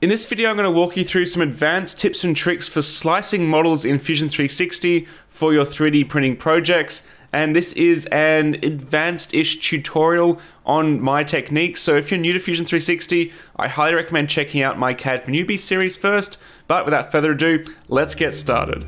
In this video, I'm going to walk you through some advanced tips and tricks for slicing models in Fusion 360 for your 3D printing projects. And this is an advanced-ish tutorial on my technique. So if you're new to Fusion 360, I highly recommend checking out my CAD for Newbies series first. But without further ado, let's get started.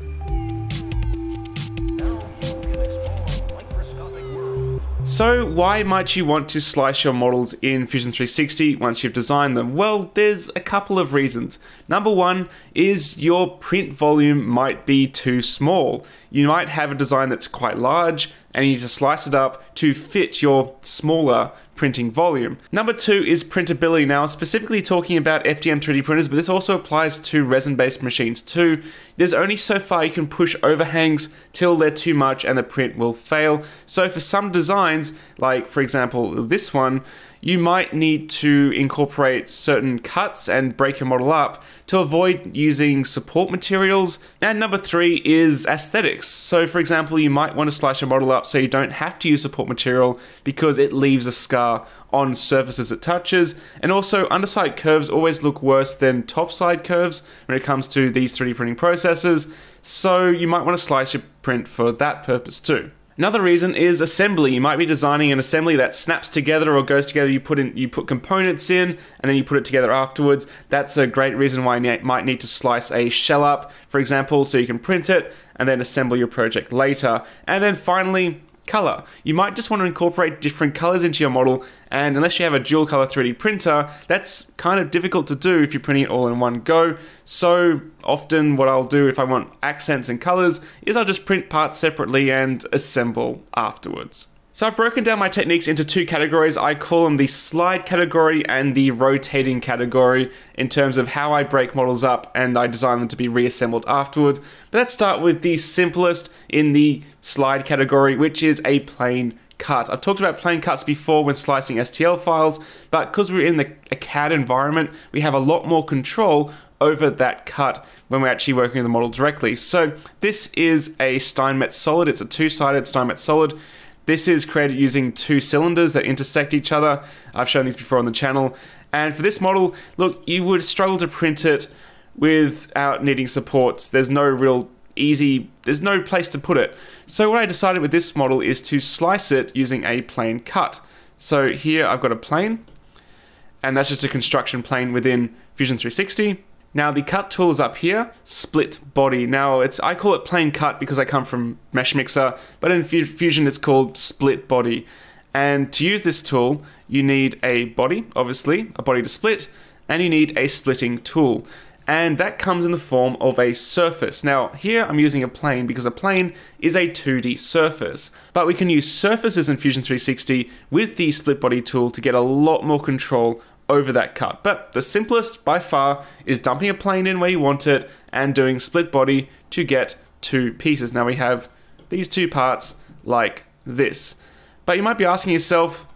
So why might you want to slice your models in Fusion 360 once you've designed them? Well, there's a couple of reasons. Number one is your print volume might be too small. You might have a design that's quite large and you need to slice it up to fit your smaller printing volume. Number two is printability. Now, specifically talking about FDM 3D printers, but this also applies to resin-based machines too. There's only so far you can push overhangs till they're too much and the print will fail. So for some designs, like for example this one, you might need to incorporate certain cuts and break your model up to avoid using support materials. And number three is aesthetics. So for example, you might want to slice your model up so you don't have to use support material because it leaves a scar on surfaces it touches. And also, underside curves always look worse than topside curves when it comes to these 3D printing processes. So you might want to slice your print for that purpose too. Another reason is assembly. You might be designing an assembly that snaps together or goes together. You put components in and then you put it together afterwards. That's a great reason why you might need to slice a shell up, for example, so you can print it and then assemble your project later. And then finally, color. You might just want to incorporate different colors into your model, and unless you have a dual color 3D printer, that's kind of difficult to do if you're printing it all in one go. So often what I'll do if I want accents and colors is I'll just print parts separately and assemble afterwards. So I've broken down my techniques into two categories. I call them the slide category and the rotating category in terms of how I break models up and I design them to be reassembled afterwards. But let's start with the simplest in the slide category, which is a plain cut. I've talked about plain cuts before when slicing STL files, but because we're in a CAD environment, we have a lot more control over that cut when we're actually working with the model directly. So this is a Steinmetz solid. It's a two-sided Steinmetz solid. This is created using two cylinders that intersect each other. I've shown these before on the channel. And for this model, look, you would struggle to print it without needing supports. There's no real easy, there's no place to put it. So what I decided with this model is to slice it using a plane cut. So here I've got a plane, and that's just a construction plane within Fusion 360. Now the cut tool is up here, split body. Now I call it plain cut because I come from MeshMixer, but in Fusion it's called split body. And to use this tool, you need a body, obviously, a body to split, and you need a splitting tool. And that comes in the form of a surface. Now here I'm using a plane because a plane is a 2D surface. But we can use surfaces in Fusion 360 with the split body tool to get a lot more control over that cut. But the simplest by far is dumping a plane in where you want it and doing split body to get two pieces. Now we have these two parts like this. But you might be asking yourself,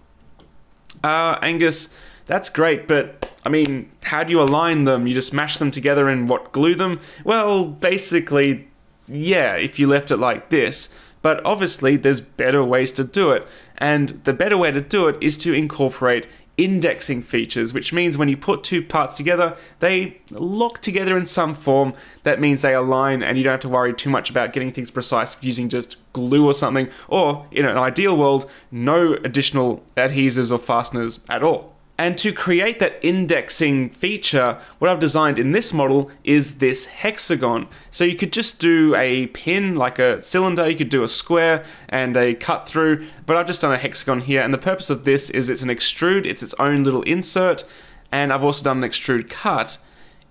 Angus, that's great, but I mean, how do you align them? You just mash them together and what, glue them? Well, basically, yeah, if you left it like this. But obviously there's better ways to do it. And the better way to do it is to incorporate indexing features, which means when you put two parts together, they lock together in some form. That means they align and you don't have to worry too much about getting things precise using just glue or something, or in an ideal world, no additional adhesives or fasteners at all. And to create that indexing feature, what I've designed in this model is this hexagon. So you could just do a pin, like a cylinder, you could do a square and a cut through, but I've just done a hexagon here. And the purpose of this is it's an extrude, it's its own little insert. And I've also done an extrude cut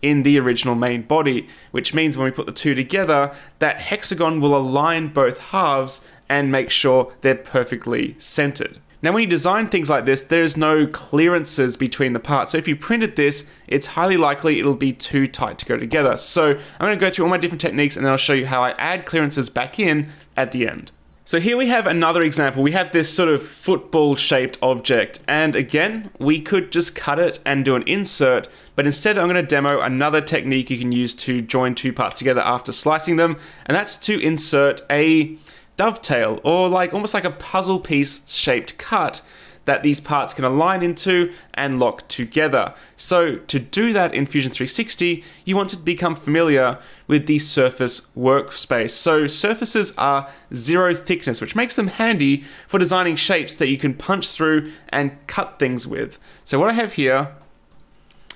in the original main body, which means when we put the two together, that hexagon will align both halves and make sure they're perfectly centered. Now when you design things like this, there's no clearances between the parts. So if you printed this, it's highly likely it'll be too tight to go together. So I'm gonna go through all my different techniques and then I'll show you how I add clearances back in at the end. So here we have another example. We have this sort of football shaped object. And again, we could just cut it and do an insert, but instead I'm gonna demo another technique you can use to join two parts together after slicing them. And that's to insert a dovetail, or like almost like a puzzle piece shaped cut that these parts can align into and lock together. So to do that in Fusion 360, you want to become familiar with the surface workspace. So surfaces are zero thickness, which makes them handy for designing shapes that you can punch through and cut things with. So what I have here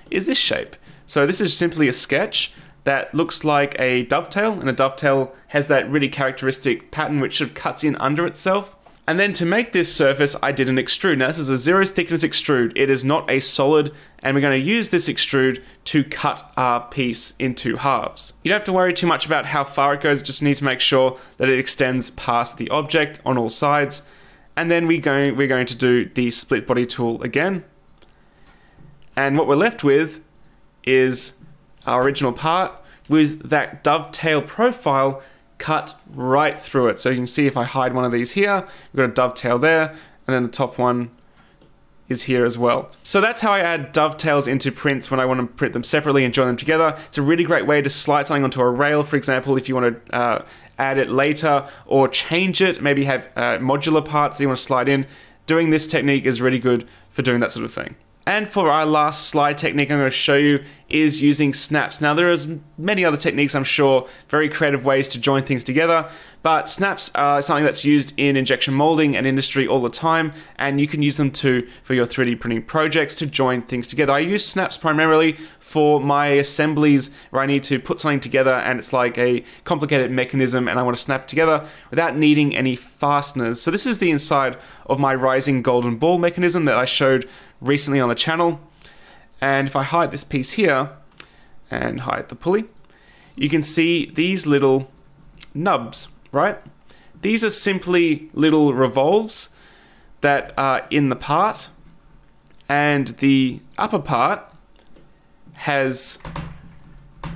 is this shape. So this is simply a sketch that looks like a dovetail, and a dovetail has that really characteristic pattern which sort of cuts in under itself. And then to make this surface, I did an extrude. Now this is a zero thickness extrude. It is not a solid, and we're going to use this extrude to cut our piece into halves. You don't have to worry too much about how far it goes, just need to make sure that it extends past the object on all sides. And then we're going to do the split body tool again. And what we're left with is our original part with that dovetail profile cut right through it. So you can see if I hide one of these here, we've got a dovetail there, and then the top one is here as well. So that's how I add dovetails into prints when I want to print them separately and join them together. It's a really great way to slide something onto a rail, for example, if you want to add it later or change it, maybe have modular parts that you want to slide in. Doing this technique is really good for doing that sort of thing. And for our last slide technique I'm going to show you is using snaps. Now there are many other techniques, I'm sure, very creative ways to join things together, but snaps are something that's used in injection molding and industry all the time, and you can use them too for your 3D printing projects to join things together. I use snaps primarily for my assemblies where I need to put something together and it's like a complicated mechanism and I want to snap together without needing any fasteners. So this is the inside of my rising golden ball mechanism that I showed recently on the channel, and if I hide this piece here and hide the pulley, you can see these little nubs, right? These are simply little revolves that are in the part, and the upper part has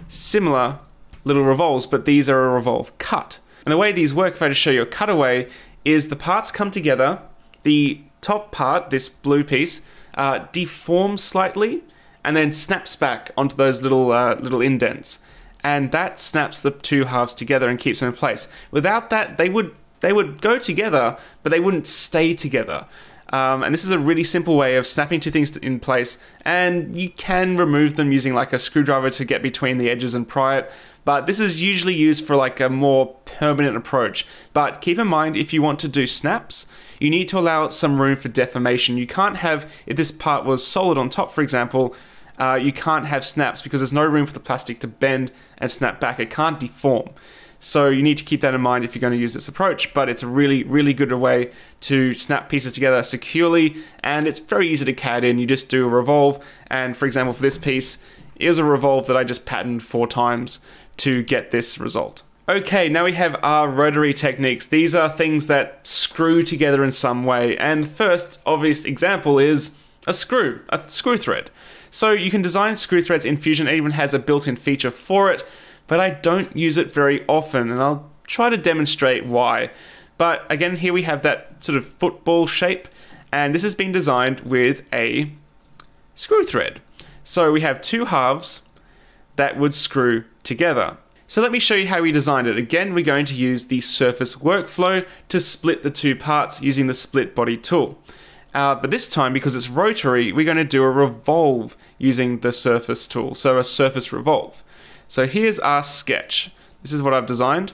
similar little revolves, but these are a revolve cut. And the way these work, if I just show you a cutaway, is the parts come together, the top part, this blue piece, deforms slightly and then snaps back onto those little indents, and that snaps the two halves together and keeps them in place. Without that, they would go together, but they wouldn't stay together. And this is a really simple way of snapping two things in place, and you can remove them using like a screwdriver to get between the edges and pry it, but this is usually used for like a more permanent approach. But keep in mind, if you want to do snaps, you need to allow some room for deformation. You can't have, if this part was solid on top, for example, you can't have snaps because there's no room for the plastic to bend and snap back. It can't deform. So you need to keep that in mind if you're going to use this approach, but it's a really, really good way to snap pieces together securely, and it's very easy to CAD in. You just do a revolve, and for example, for this piece, it was a revolve that I just patterned 4 times to get this result. Okay, now we have our rotary techniques. These are things that screw together in some way, and the first obvious example is a screw thread. So you can design screw threads in Fusion. It even has a built-in feature for it, but I don't use it very often, and I'll try to demonstrate why. But again, here we have that sort of football shape, and this has been designed with a screw thread. So we have 2 halves that would screw together. So let me show you how we designed it. Again, we're going to use the surface workflow to split the 2 parts using the split body tool. But this time, because it's rotary, we're going to do a revolve using the surface tool, so a surface revolve. So here's our sketch. This is what I've designed.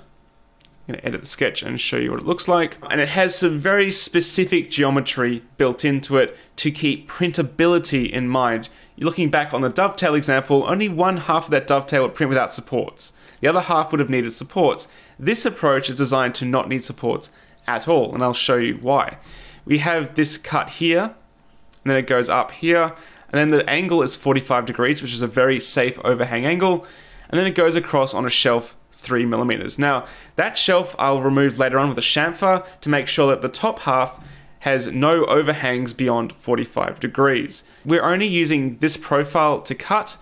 I'm going to edit the sketch and show you what it looks like. And it has some very specific geometry built into it to keep printability in mind. Looking back on the dovetail example, only 1 half of that dovetail would print without supports. The other half would have needed supports. This approach is designed to not need supports at all, and I'll show you why. We have this cut here, and then it goes up here, and then the angle is 45 degrees, which is a very safe overhang angle. And then it goes across on a shelf 3 millimeters. Now, that shelf I'll remove later on with a chamfer to make sure that the top half has no overhangs beyond 45 degrees. We're only using this profile to cut.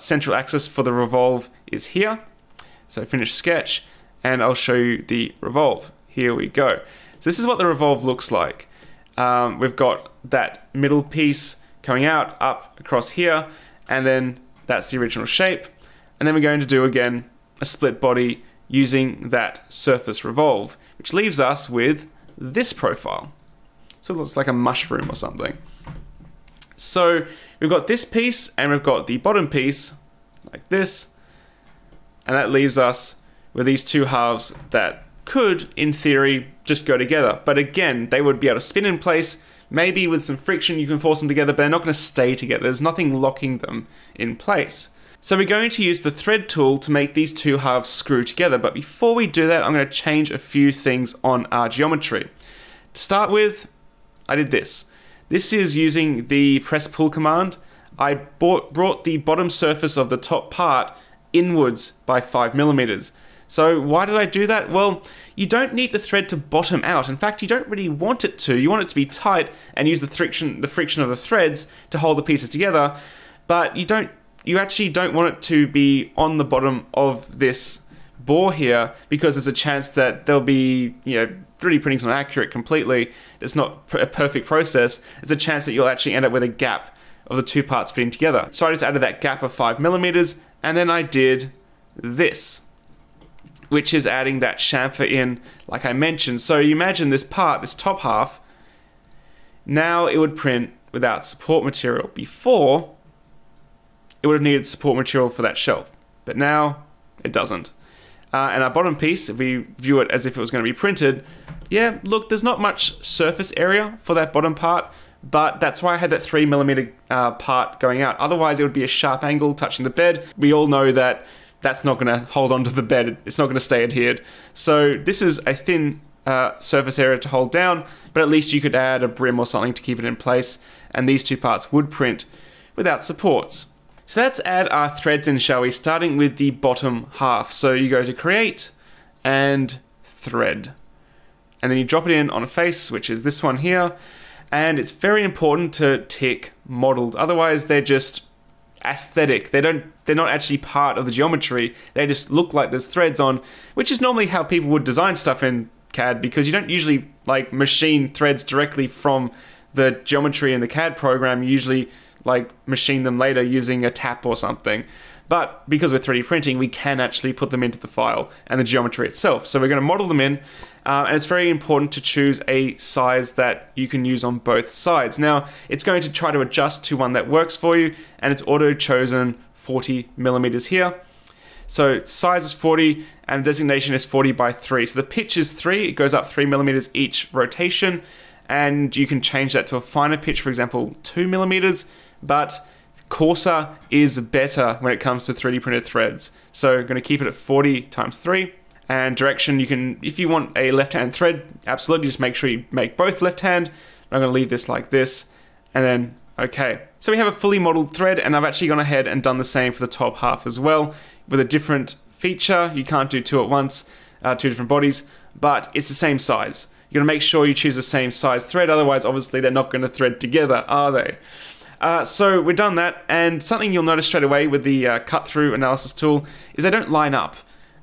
Central axis for the revolve is here. So finish sketch, and I'll show you the revolve. Here we go. So this is what the revolve looks like. We've got that middle piece coming out, up, across here, and then that's the original shape. And then we're going to do, again, a split body using that surface revolve, which leaves us with this profile. so it looks like a mushroom or something. So we've got this piece and we've got the bottom piece like this, and that leaves us with these two halves that could in theory just go together, but again they would be able to spin in place. Maybe with some friction you can force them together, but they're not going to stay together. There's nothing locking them in place. So we're going to use the thread tool to make these two halves screw together, but before we do that I'm going to change a few things on our geometry. To start with, I did this. This is using the press pull command. I brought the bottom surface of the top part inwards by 5 millimeters. So why did I do that? Well, you don't need the thread to bottom out. In fact, you don't really want it to. You want it to be tight and use the friction of the threads to hold the pieces together, but you actually don't want it to be on the bottom of this bore here, because there's a chance that there'll be, you know, 3D printing's not accurate completely. It's not a perfect process. There's a chance that you'll actually end up with a gap of the two parts fitting together. So I just added that gap of 5 millimeters, and then I did this, which is adding that chamfer in like I mentioned. So you imagine this part, this top half, now it would print without support material. Before, it would have needed support material for that shelf, but now it doesn't. And our bottom piece, if we view it as if it was going to be printed, yeah, look, there's not much surface area for that bottom part, but that's why I had that 3 millimeter part going out. Otherwise, it would be a sharp angle touching the bed. We all know that that's not going to hold onto the bed. It's not going to stay adhered. So this is a thin surface area to hold down, but at least you could add a brim or something to keep it in place, and these two parts would print without supports. So let's add our threads in, shall we? Starting with the bottom half. So you go to Create and Thread, and then you drop it in on a face, which is this one here, and it's very important to tick modeled. Otherwise, they're just aesthetic. They're not actually part of the geometry. They just look like there's threads on, which is normally how people would design stuff in CAD, because you don't usually like machine threads directly from the geometry in the CAD program. You usually like machine them later using a tap or something. But because we're 3D printing, we can actually put them into the file and the geometry itself. So we're going to model them in, and it's very important to choose a size that you can use on both sides. Now, it's going to try to adjust to one that works for you, and it's auto-chosen 40 millimeters here. So size is 40, and designation is 40 by 3. So the pitch is 3, it goes up 3 millimeters each rotation, and you can change that to a finer pitch, for example, 2 millimeters, but coarser is better when it comes to 3D printed threads. So I'm going to keep it at 40 times 3. And direction, you can, if you want a left-hand thread, absolutely just make sure you make both left-hand. I'm going to leave this like this, and then okay. So we have a fully modeled thread, and I've actually gone ahead and done the same for the top half as well, with a different feature. You can't do two at once, two different bodies, but it's the same size. You're going to make sure you choose the same size thread, otherwise obviously they're not going to thread together, are they? So we've done that, and something you'll notice straight away with the cut-through analysis tool is they don't line up.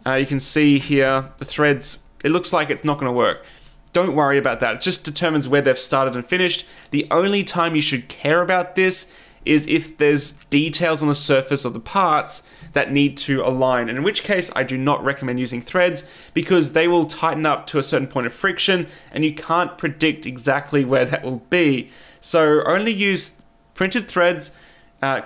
You can see here the threads, it looks like it's not going to work. Don't worry about that, it just determines where they've started and finished. The only time you should care about this is if there's details on the surface of the parts that need to align, and in which case I do not recommend using threads, because they will tighten up to a certain point of friction and you can't predict exactly where that will be. So only use printed threads,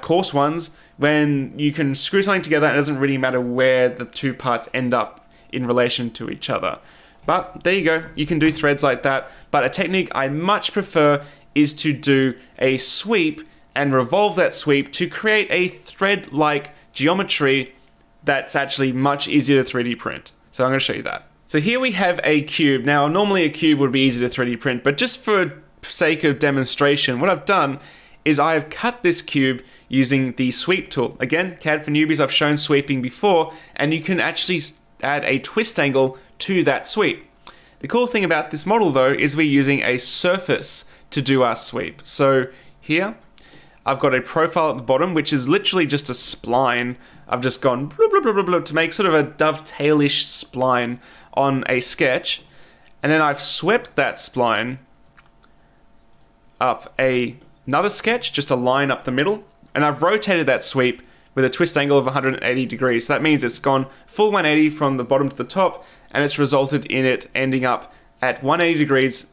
coarse ones, when you can screw something together and it doesn't really matter where the two parts end up in relation to each other. But there you go, you can do threads like that, but a technique I much prefer is to do a sweep and revolve that sweep to create a thread-like geometry that's actually much easier to 3D print. So I'm going to show you that. So here we have a cube. Now normally a cube would be easy to 3D print, but just for sake of demonstration, what I've done is I have cut this cube using the sweep tool. Again, CAD for newbies, I've shown sweeping before, and you can actually add a twist angle to that sweep. The cool thing about this model though is we're using a surface to do our sweep. So here, I've got a profile at the bottom, which is literally just a spline. I've just gone blah, blah, blah, blah, blah, to make sort of a dovetailish spline on a sketch, and then I've swept that spline up another sketch, just a line up the middle, and I've rotated that sweep with a twist angle of 180 degrees. So that means it's gone full 180 from the bottom to the top, and it's resulted in it ending up at 180 degrees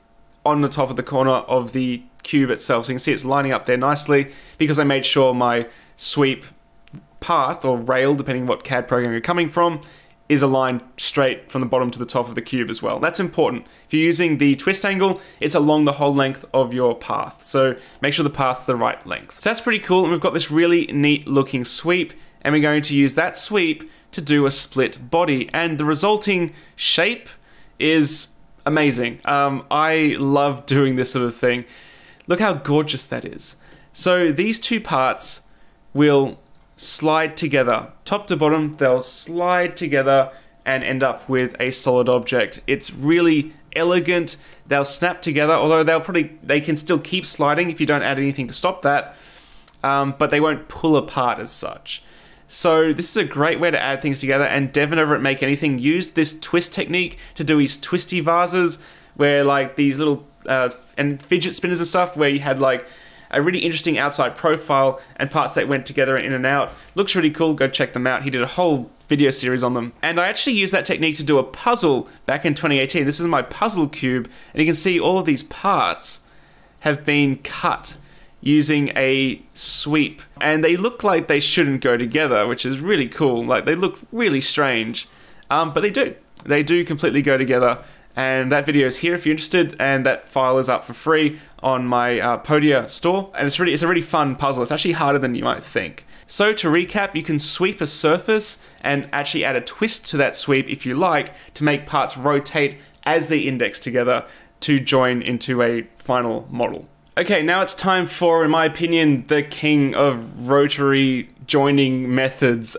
on the top of the corner of the cube itself. So you can see it's lining up there nicely because I made sure my sweep path or rail, depending what CAD program you're coming from, is aligned straight from the bottom to the top of the cube as well. That's important. If you're using the twist angle, it's along the whole length of your path. So make sure the path's the right length. So that's pretty cool. And we've got this really neat looking sweep, and we're going to use that sweep to do a split body. And the resulting shape is amazing. I love doing this sort of thing. Look how gorgeous that is. So these two parts will slide together. Top to bottom, they'll slide together and end up with a solid object. It's really elegant. They'll snap together, although they can still keep sliding if you don't add anything to stop that, but they won't pull apart as such. So this is a great way to add things together, and Devon over at Make Anything used this twist technique to do his twisty vases, where like these little, and fidget spinners and stuff, where you had like a really interesting outside profile and parts that went together in and out. Looks really cool, go check them out. He did a whole video series on them. And I actually used that technique to do a puzzle back in 2018. This is my puzzle cube, and you can see all of these parts have been cut using a sweep. And they look like they shouldn't go together, which is really cool. Like, they look really strange, but they do. They do completely go together. And that video is here if you're interested, and that file is up for free on my Podia store. And it's a really fun puzzle. It's actually harder than you might think. So to recap, you can sweep a surface and actually add a twist to that sweep if you like to make parts rotate as they index together to join into a final model. Okay, now it's time for, in my opinion, the king of rotary joining methods.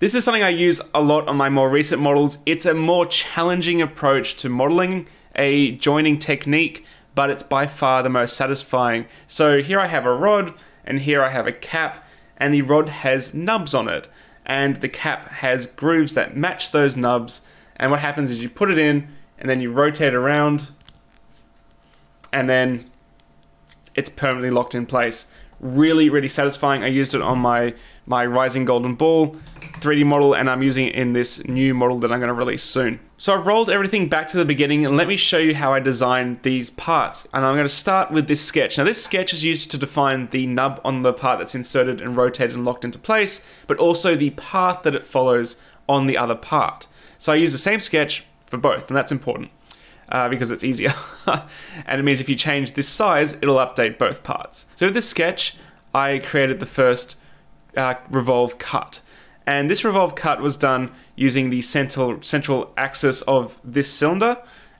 This is something I use a lot on my more recent models. It's a more challenging approach to modeling a joining technique, but it's by far the most satisfying. So here I have a rod, and here I have a cap, and the rod has nubs on it, and the cap has grooves that match those nubs, and what happens is you put it in, and then you rotate around, and then it's permanently locked in place. Really, really satisfying. I used it on my Rising Golden Ball 3D model, and I'm using it in this new model that I'm gonna release soon. So I've rolled everything back to the beginning, and let me show you how I designed these parts. And I'm gonna start with this sketch. Now this sketch is used to define the nub on the part that's inserted and rotated and locked into place, but also the path that it follows on the other part. So I use the same sketch for both, and that's important. Because it's easier. And it means if you change this size, it'll update both parts. So with this sketch, I created the first revolve cut. And this revolve cut was done using the central axis of this cylinder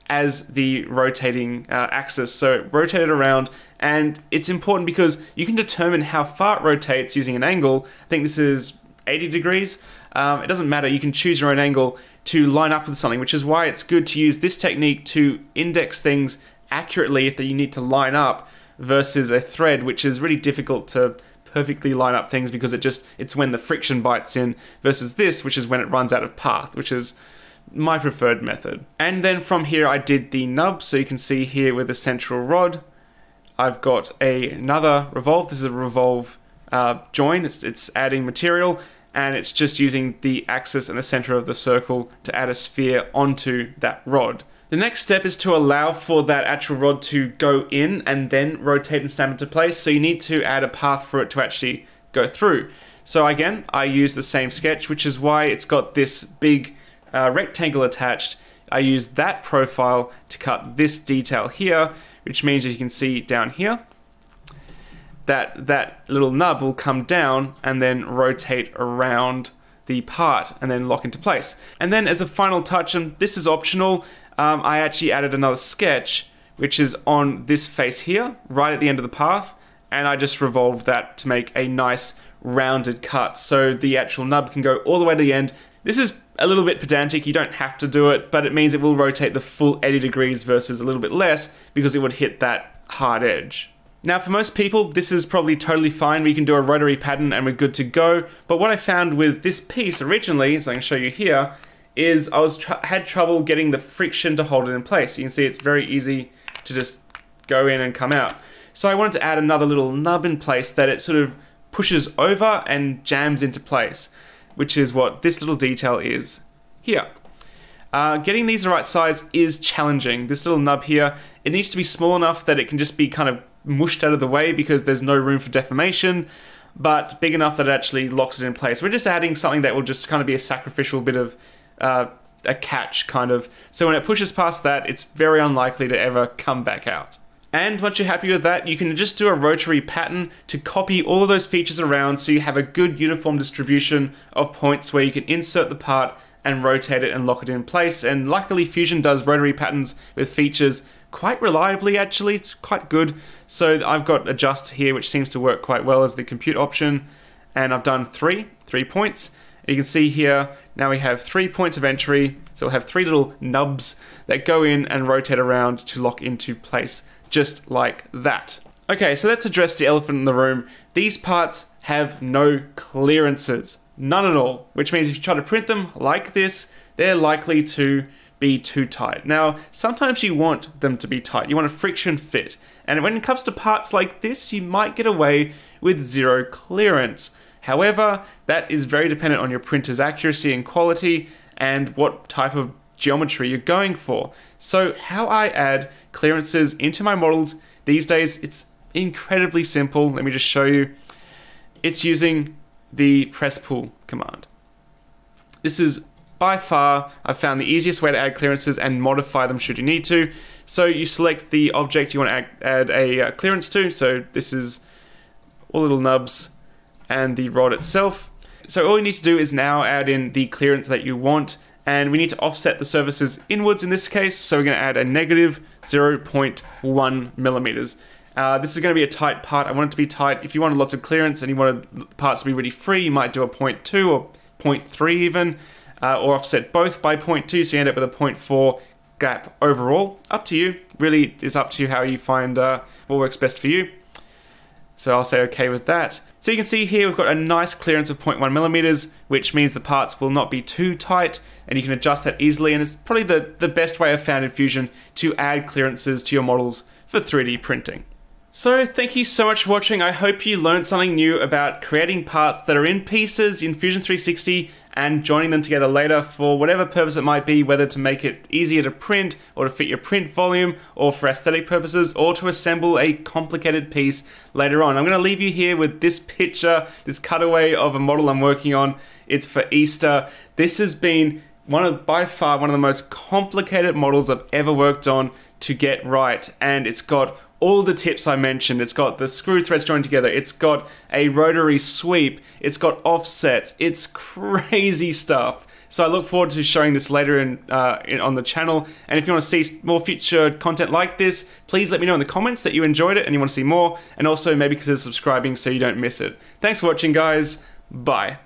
as the rotating axis. So it rotated around, and it's important because you can determine how far it rotates using an angle. I think this is 80 degrees. It doesn't matter, you can choose your own angle to line up with something, which is why it's good to use this technique to index things accurately if you need to line up, versus a thread, which is really difficult to perfectly line up things because it's when the friction bites in, versus this, which is when it runs out of path, which is my preferred method. And then from here I did the nub, so you can see here with the central rod, I've got another revolve. This is a revolve join, it's adding material, and it's just using the axis and the center of the circle to add a sphere onto that rod. The next step is to allow for that actual rod to go in and then rotate and snap into place, so you need to add a path for it to actually go through. So again, I use the same sketch, which is why it's got this big rectangle attached. I use that profile to cut this detail here, which means that you can see down here, that little nub will come down and then rotate around the part and then lock into place. And then as a final touch, and this is optional, I actually added another sketch, which is on this face here, right at the end of the path, and I just revolved that to make a nice rounded cut, so the actual nub can go all the way to the end. This is a little bit pedantic, you don't have to do it, but it means it will rotate the full 80 degrees versus a little bit less, because it would hit that hard edge. Now for most people, this is probably totally fine. We can do a rotary pattern and we're good to go. But what I found with this piece originally, so I can show you here, is I had trouble getting the friction to hold it in place. You can see it's very easy to just go in and come out. So I wanted to add another little nub in place that it sort of pushes over and jams into place, which is what this little detail is here. Getting these the right size is challenging. This little nub here, it needs to be small enough that it can just be kind of mushed out of the way because there's no room for deformation, but big enough that it actually locks it in place. We're just adding something that will just kind of be a sacrificial bit of a catch, kind of. So when it pushes past that, it's very unlikely to ever come back out. And once you're happy with that, you can just do a rotary pattern to copy all those features around so you have a good uniform distribution of points where you can insert the part and rotate it and lock it in place. And luckily Fusion does rotary patterns with features quite reliably, actually. It's quite good. So I've got adjust here, which seems to work quite well as the compute option. And I've done three points. And you can see here, now we have 3 points of entry. So we'll have 3 little nubs that go in and rotate around to lock into place, just like that. Okay, so let's address the elephant in the room. These parts have no clearances. None at all, which means if you try to print them like this, they're likely to be too tight. Now, sometimes you want them to be tight. You want a friction fit. And when it comes to parts like this, you might get away with 0 clearance. However, that is very dependent on your printer's accuracy and quality and what type of geometry you're going for. So how I add clearances into my models these days, it's incredibly simple. Let me just show you. It's using the press pull command. This is by far, I've found, the easiest way to add clearances and modify them should you need to. So you select the object you want to add a clearance to. So this is all little nubs and the rod itself. So all you need to do is now add in the clearance that you want, and we need to offset the surfaces inwards in this case. So we're going to add a negative 0.1 millimeters. This is going to be a tight part. I want it to be tight. If you wanted lots of clearance and you wanted parts to be really free, you might do a 0.2 or 0.3 even, or offset both by 0.2, so you end up with a 0.4 gap overall. Up to you. Really, it's up to you how you find what works best for you. So I'll say okay with that. So you can see here we've got a nice clearance of 0.1 millimeters, which means the parts will not be too tight, and you can adjust that easily, and it's probably the best way I've found in Fusion to add clearances to your models for 3D printing. So thank you so much for watching. I hope you learned something new about creating parts that are in pieces in Fusion 360 and joining them together later for whatever purpose it might be, whether to make it easier to print or to fit your print volume or for aesthetic purposes or to assemble a complicated piece later on. I'm going to leave you here with this picture, this cutaway of a model I'm working on. It's for Easter. This has been by far one of the most complicated models I've ever worked on to get right, and it's got all the tips I mentioned. It's got the screw threads joined together, it's got a rotary sweep, it's got offsets, it's crazy stuff. So I look forward to showing this later on the channel, and if you want to see more future content like this, please let me know in the comments that you enjoyed it and you want to see more, and also maybe consider subscribing so you don't miss it. Thanks for watching, guys. Bye.